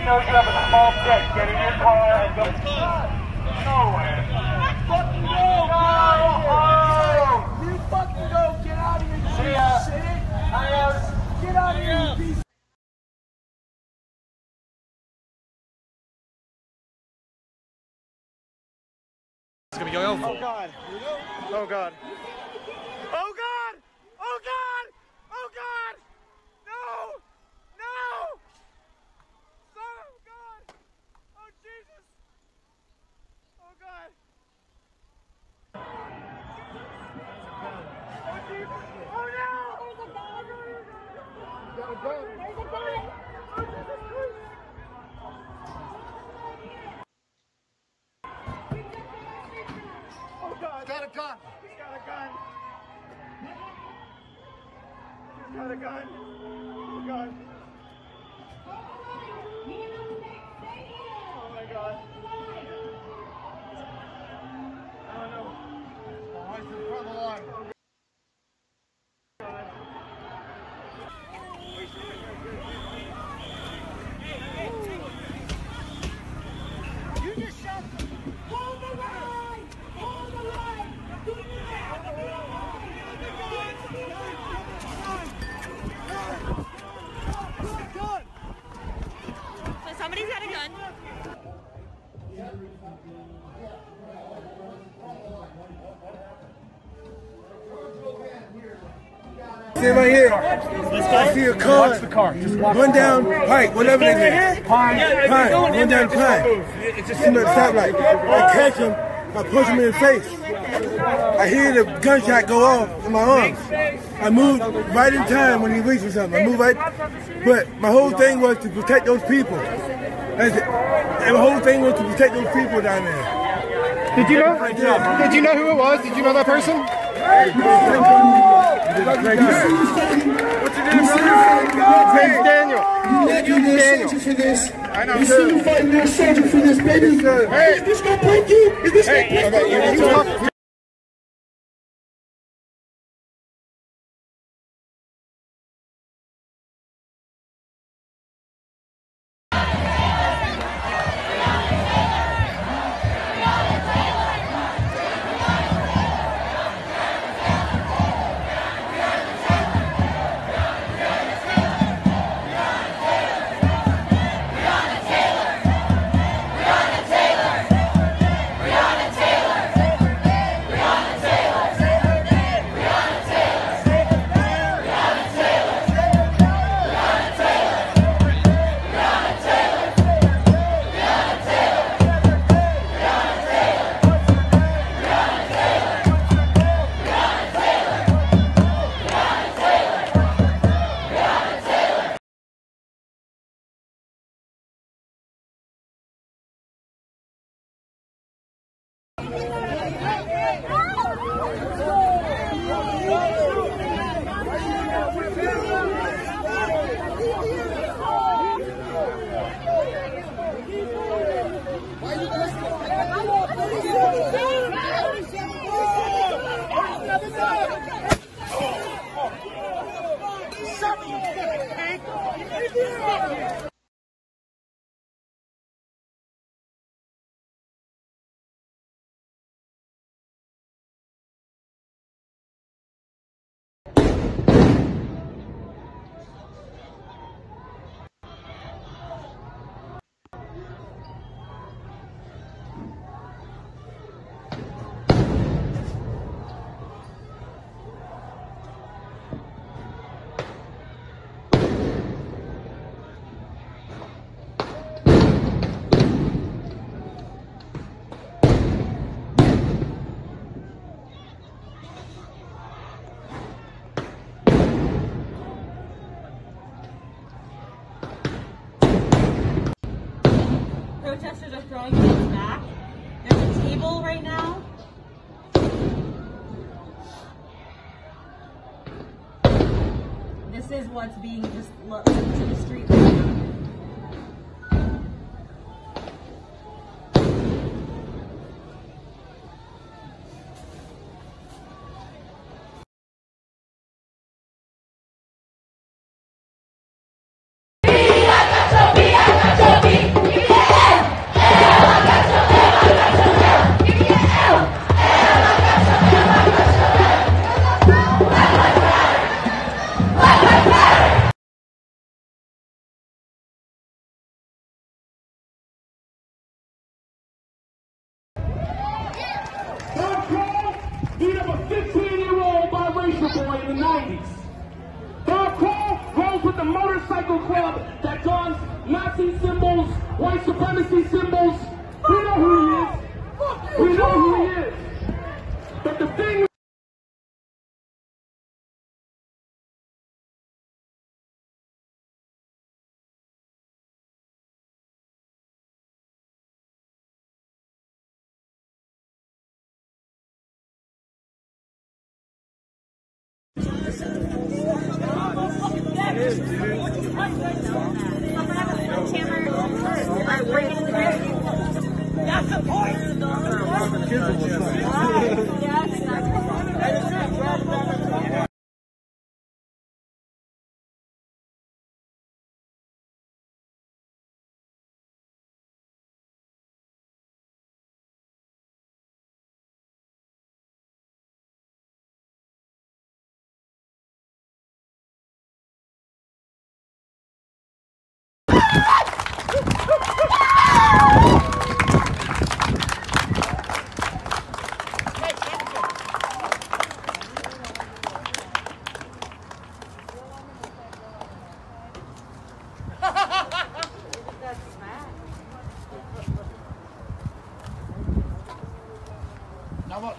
you know you have a small stick. Get in your car and go nowhere. Fucking go! No! You fucking go! Get out of here, you shit! Get out of here, you piece of gonna be going over. Oh God! Oh God! Oh God! Oh God! Oh God! No! No! Oh God! Oh Jesus! Oh God! Oh Jesus! Oh no! There's a dog! There's a dog! There's a dog! Oh Jesus Christ! He's got a gun. He's got a gun. He's got a gun. Oh God. Oh my God. I don't know. Oh, he's in front of the line. Stand right here. I see a car. Watch the car. Just watch one down Pike, whatever it is. Pine. One down Pine. I'm at a stoplight. I catch him. I punch him in the face. I hear the gunshot go off in my arms. I moved right in time when he reached for something. I moved right. But my whole thing was to protect those people. That's it. And the whole thing was to protect those people down there. Did you know who it was? Did you know that person? Daniel. I know. You see you fighting that soldier for this, baby. Hey. Is this gonna break you? Is this gonna break you? Protesters are throwing things back. There's a table right now. This is what's being just left to the street. folks with the motorcycle club that dons Nazi symbols, white supremacy symbols. We know who he is. We know who he is. But the thing.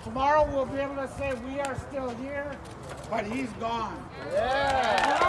Tomorrow we'll be able to say we are still here, but he's gone. Yeah.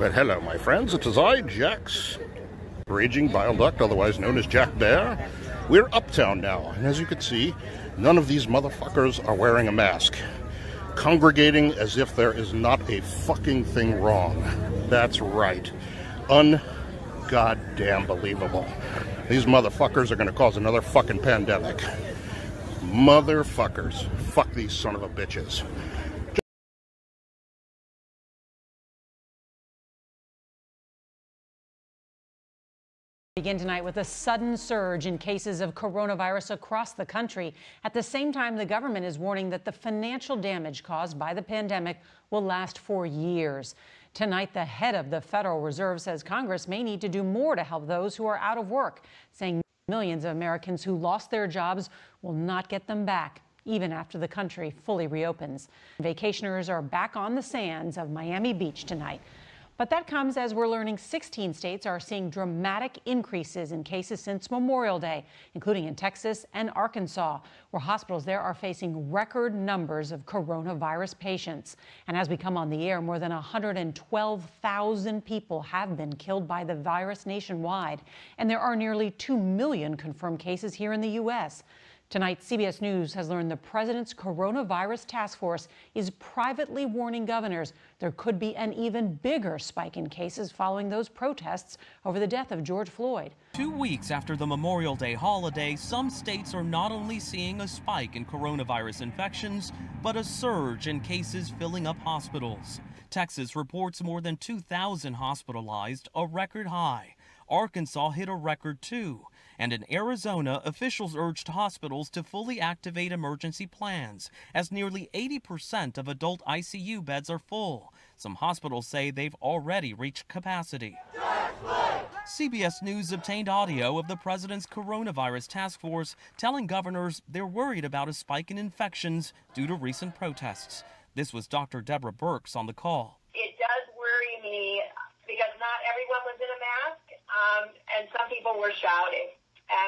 Well, hello, my friends. It is I, Jax, raging bile duct, otherwise known as Jack Bear. We're uptown now, and as you can see, none of these motherfuckers are wearing a mask. Congregating as if there is not a fucking thing wrong. That's right. Un-goddamn believable. These motherfuckers are going to cause another fucking pandemic. Motherfuckers. Fuck these son of a bitches. Begin tonight with a sudden surge in cases of coronavirus across the country. At the same time, the government is warning that the financial damage caused by the pandemic will last for years. Tonight, the head of the Federal Reserve says Congress may need to do more to help those who are out of work, saying millions of Americans who lost their jobs will not get them back, even after the country fully reopens. Vacationers are back on the sands of Miami Beach tonight. But that comes as we're learning 16 states are seeing dramatic increases in cases since Memorial Day, including in Texas and Arkansas, where hospitals there are facing record numbers of coronavirus patients. And as we come on the air, more than 112,000 people have been killed by the virus nationwide, and there are nearly 2 million confirmed cases here in the U.S. Tonight, CBS News has learned the president's coronavirus task force is privately warning governors there could be an even bigger spike in cases following those protests over the death of George Floyd. 2 weeks after the Memorial Day holiday, some states are not only seeing a spike in coronavirus infections, but a surge in cases filling up hospitals. Texas reports more than 2,000 hospitalized, a record high. Arkansas hit a record too. And in Arizona, officials urged hospitals to fully activate emergency plans, as nearly 80% of adult ICU beds are full. Some hospitals say they've already reached capacity. CBS News obtained audio of the president's coronavirus task force telling governors they're worried about a spike in infections due to recent protests. This was Dr. Deborah Birx on the call. It does worry me because not everyone was in a mask, and some people were shouting.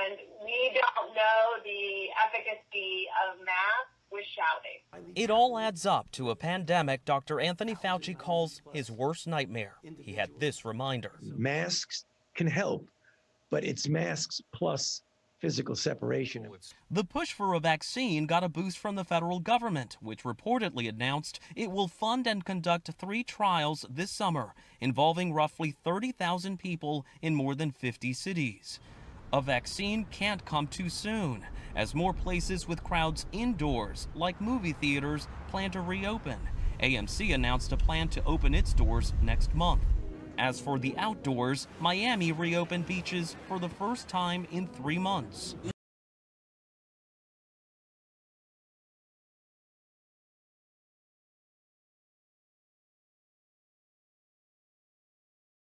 And we don't know the efficacy of masks with shouting. It all adds up to a pandemic Dr. Anthony Fauci calls his worst nightmare. He had this reminder. Masks can help, but it's masks plus physical separation. The push for a vaccine got a boost from the federal government, which reportedly announced it will fund and conduct 3 trials this summer, involving roughly 30,000 people in more than 50 cities. A vaccine can't come too soon, as more places with crowds indoors, like movie theaters, plan to reopen. AMC announced a plan to open its doors next month. As for the outdoors, Miami reopened beaches for the first time in 3 months.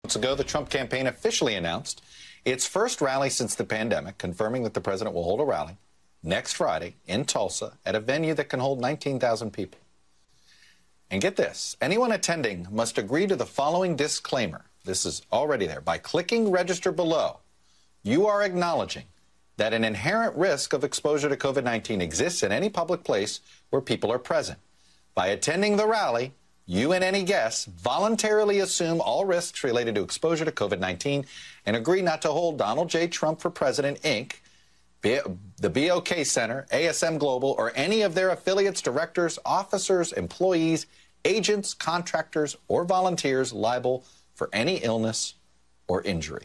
Months ago, the Trump campaign officially announced its first rally since the pandemic, confirming that the president will hold a rally next Friday in Tulsa at a venue that can hold 19,000 people. And get this, anyone attending must agree to the following disclaimer. This is already there. By clicking register below, you are acknowledging that an inherent risk of exposure to COVID-19 exists in any public place where people are present. By attending the rally, you and any guests voluntarily assume all risks related to exposure to COVID-19 and agree not to hold Donald J. Trump for President, Inc., the BOK Center, ASM Global, or any of their affiliates, directors, officers, employees, agents, contractors, or volunteers liable for any illness or injury.